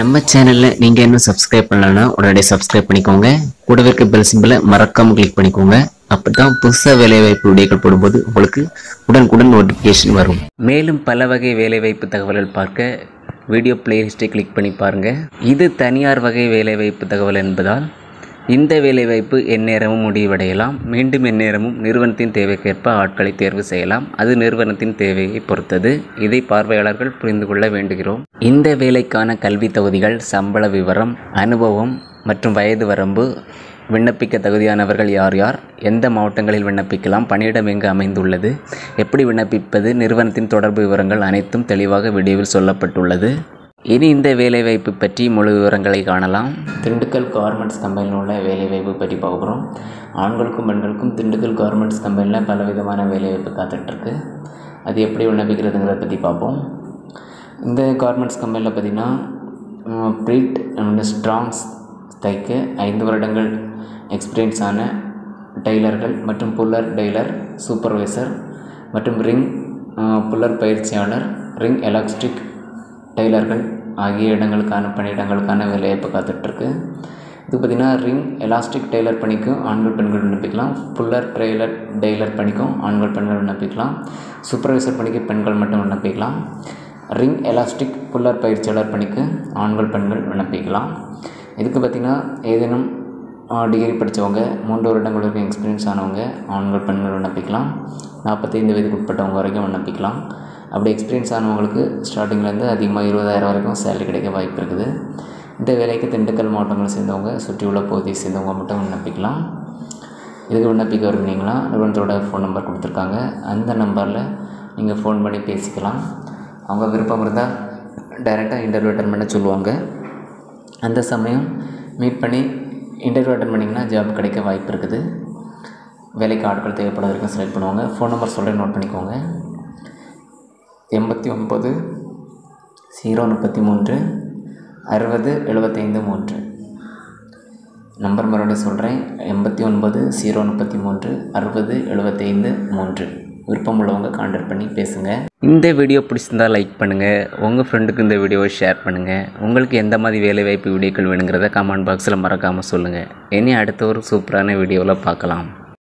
நம்ம சேனல்ல நீங்க என்ன subscribe பண்ணலனா உடனே subscribe பண்ணிக்கோங்க. கூடவே இருக்க bell symbol மறக்காம click பண்ணிக்கோங்க. அப்பதான் புதுசா வேலைவாய்ப்பு வீடியோக்கள் போடும்போது உங்களுக்கு உடனுக்குடன் நோட்டிஃபிகேஷன் வரும். மேலும் பல வகை வேலைவாய்ப்பு தகவல்கள் பார்க்க வீடியோ playlist click பண்ணி பாருங்க. இது தனியார் வகை வேலைவாய்ப்பு தகவல் என்பதால் இந்த வேலைவாய்ப்பு எந்நேரமும் முடிவடையலாம். மீண்டும் எந்நேரமும் நிறுவனத்தின் தேவைக்கேற்ப ஆட்களை தேர்வு செய்யலாம். அது நிறுவனத்தின் தேவையை பொறுத்தது. இதை பார்வையாளர்கள் புரிந்து கொள்ள வேண்டுகிறோம். இந்த வேலைக்கான கல்வி தகுதிகள், சம்பள விவரம், அனுபவம் மற்றும் வயது வரம்பு, விண்ணப்பிக்க தகுதியானவர்கள் யார் யார், எந்த மாவட்டங்களில் விண்ணப்பிக்கலாம், பணியிடம் எங்கு அமைந்துள்ளது, எப்படி விண்ணப்பிப்பது, நிறுவனத்தின் தொடர்பு விவரங்கள் அனைத்தும் தெளிவாக வீடியோவில் சொல்லப்பட்டுள்ளது. இனி இந்த வேலைவாய்ப்பு பற்றி முழு விவரங்களை காணலாம். திண்டுக்கல் கார்மெண்ட்ஸ் கம்பெனியில் உள்ள வேலைவாய்ப்பு பற்றி பார்க்குறோம். ஆண்களுக்கும் பெண்களுக்கும் திண்டுக்கல் கார்மெண்ட்ஸ் கம்பெனியில் பலவிதமான வேலைவாய்ப்பு காத்துட்ருக்கு. அது எப்படி விண்ணப்பிக்கிறதுங்கிறத பற்றி பார்ப்போம். இந்த கார்மெண்ட்ஸ் கம்பெனியில் பார்த்திங்கன்னா ப்ரீட் அண்ட் ஸ்ட்ராங்ஸ் தைக்க 5 வருடங்கள் எக்ஸ்பீரியன்ஸான டெய்லர்கள் மற்றும் புல்லர் டெய்லர் சூப்பர்வைசர் மற்றும் ரிங் புல்லர் பயிற்சியாளர், ரிங் எலாஸ்டிக் டெய்லர்கள் ஆகிய பணியிடங்களுக்கான வேலைவாய்ப்பு காத்துட்ருக்கு. இது பார்த்திங்கன்னா ரிங் எலாஸ்டிக் டெய்லர் பணிக்கும் ஆண்கள் பெண்கள் விண்ணப்பிக்கலாம். புல்லர் டெய்லர் பணிக்கும் ஆண்கள் பெண்கள் விண்ணப்பிக்கலாம். சூப்பர்வைசர் பணிக்கு பெண்கள் மட்டும் விண்ணப்பிக்கலாம். ரிங் எலாஸ்டிக் புல்லர் பயிற்சியாளர் பணிக்கு ஆண்கள் பெண்கள் விண்ணப்பிக்கலாம். இதுக்கு பார்த்திங்கன்னா ஏதேனும் டிகிரி படித்தவங்க, 3 வருடங்களுக்கு எக்ஸ்பீரியன்ஸ் ஆனவங்க ஆண்கள் பெண்கள் விண்ணப்பிக்கலாம். 45 வயதுக்கு உட்பட்டவங்க வரைக்கும் விண்ணப்பிக்கலாம். அப்படி எக்ஸ்பீரியன்ஸ் ஆனவங்களுக்கு ஸ்டார்டிங்லேருந்து அதிகமாக 20,000 வரைக்கும் சேலரி கிடைக்க வாய்ப்பு இருக்குது. இந்த வேலைக்கு திண்டுக்கல் மாவட்டங்களை சேர்ந்தவங்க, சுற்றியுள்ள பகுதியை சேர்ந்தவங்க மட்டும் விண்ணப்பிக்கலாம். இதுக்கு விண்ணப்பிக்க விரும்பினீங்கன்னா நிறுவனத்தோட ஃபோன் நம்பர் கொடுத்துருக்காங்க. அந்த நம்பரில் நீங்கள் ஃபோன் பண்ணி பேசிக்கலாம். அவங்க விருப்பம் இருந்தால் டைரெக்டாக இன்டர்வியூ அட்டன் பண்ண சொல்லுவாங்க. அந்த சமயம் மீட் பண்ணி இன்டர்வியூ அட்டன் பண்ணிங்கன்னா ஜாப் கிடைக்க வாய்ப்பு இருக்குது. வேலைக்கு ஆட்கள் தேவைப்பட வரைக்கும் செலக்ட் பண்ணுவாங்க. ஃபோன் நம்பர் சொல்கிறேன், நோட் பண்ணிக்கோங்க. 89 033 60 75 3. நம்பர் மறுபடியும் சொல்கிறேன், 89 033 60 75 3. விருப்பம் உள்ளவங்க கான்டாக்ட் பண்ணி பேசுங்கள். இந்த வீடியோ பிடிச்சிருந்தால் லைக் பண்ணுங்கள். உங்கள் ஃப்ரெண்டுக்கு இந்த வீடியோவை ஷேர் பண்ணுங்கள். உங்களுக்கு எந்த மாதிரி வேலைவாய்ப்பு வீடியோக்கள் வேணுங்கிறத கமெண்ட் பாக்ஸில் மறக்காமல் சொல்லுங்கள். இனி அடுத்த ஒரு சூப்பரான வீடியோவில் பார்க்கலாம்.